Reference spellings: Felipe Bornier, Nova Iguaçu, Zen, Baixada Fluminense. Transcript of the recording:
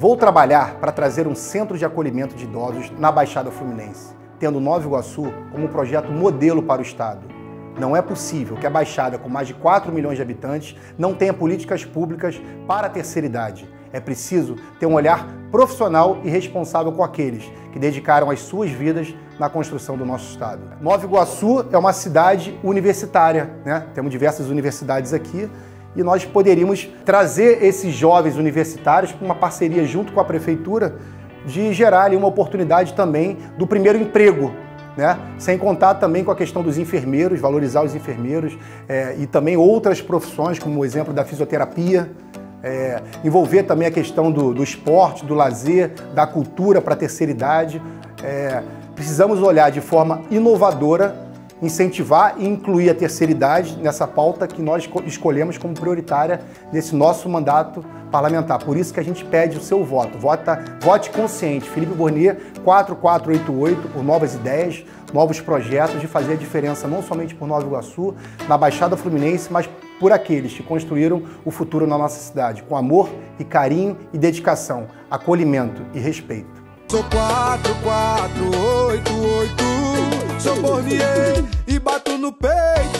Vou trabalhar para trazer um centro de acolhimento de idosos na Baixada Fluminense, tendo Nova Iguaçu como um projeto modelo para o Estado. Não é possível que a Baixada, com mais de 4 milhões de habitantes, não tenha políticas públicas para a terceira idade. É preciso ter um olhar profissional e responsável com aqueles que dedicaram as suas vidas na construção do nosso Estado. Nova Iguaçu é uma cidade universitária, né? Temos diversas universidades aqui e nós poderíamos trazer esses jovens universitários para uma parceria junto com a Prefeitura de gerar ali uma oportunidade também do primeiro emprego, né? Sem contar também com a questão dos enfermeiros, valorizar os enfermeiros e também outras profissões, como o exemplo da fisioterapia. Envolver também a questão do esporte, do lazer, da cultura para a terceira idade. Precisamos olhar de forma inovadora, incentivar e incluir a terceira idade nessa pauta que nós escolhemos como prioritária nesse nosso mandato parlamentar. Por isso que a gente pede o seu voto. Vote consciente. Felipe Bornier, 4488, por novas ideias, novos projetos de fazer a diferença não somente por Nova Iguaçu, na Baixada Fluminense, mas por aqueles que construíram o futuro na nossa cidade, com amor e carinho e dedicação, acolhimento e respeito. Sou 4488, sou Bornier e bato no peito.